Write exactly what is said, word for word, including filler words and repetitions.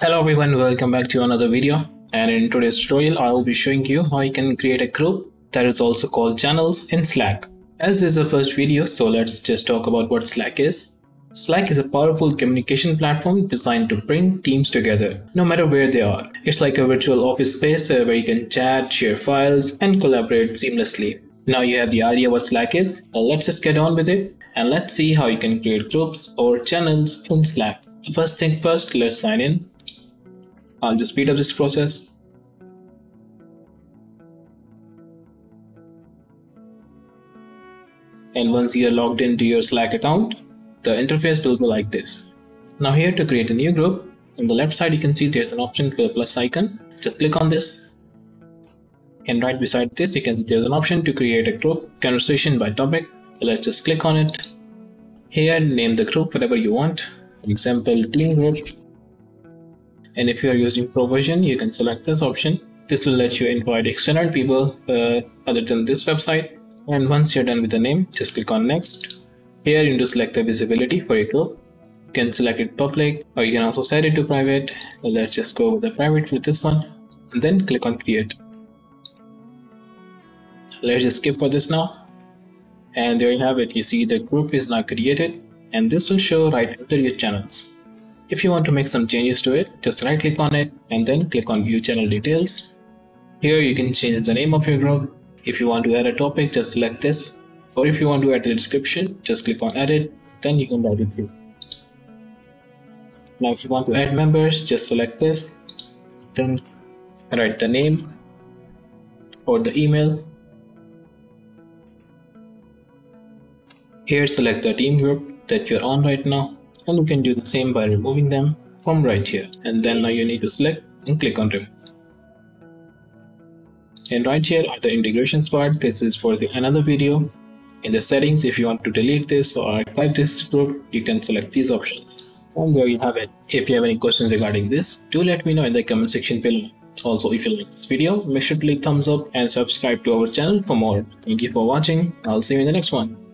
Hello everyone, welcome back to another video, and in today's tutorial I will be showing you how you can create a group that is also called channels in Slack. As this is the first video, so let's just talk about what Slack is. Slack is a powerful communication platform designed to bring teams together, no matter where they are. It's like a virtual office space where you can chat, share files and collaborate seamlessly. Now you have the idea what Slack is. Well, let's just get on with it and let's see how you can create groups or channels in Slack. First thing first, let's sign in. I'll just speed up this process. And once you're logged into your Slack account, the interface will go like this. Now here to create a new group, on the left side you can see there's an option for a plus icon. Just click on this. And right beside this you can see there's an option to create a group conversation by topic. So let's just click on it. Here name the group whatever you want. For example, team group. And if you are using pro version, you can select this option. This will let you invite external people uh, other than this website. And once you're done with the name, just click on next. Here you need to select the visibility for your group. You can select it public, or you can also set it to private. So let's just go with the private with this one, and then click on create. Let's just skip for this now. And there you have it. You see the group is now created, and this will show right under your channels. If you want to make some changes to it, just right click on it and then click on view channel details. Here you can change the name of your group. If you want to add a topic, just select this, or if you want to add the description, just click on edit, then you can write it through. Now if you want to add members, just select this, then write the name or the email. Here select the team group that you're on right now. And you can do the same by removing them from right here, and then now you need to select and click on remove. And right here are the integrations part. This is for the another video. In the settings, if you want to delete this or archive this group, you can select these options. And there you have it. If you have any questions regarding this, do let me know in the comment section below. Also, if you like this video, make sure to click thumbs up and subscribe to our channel for more. Thank you for watching. I'll see you in the next one.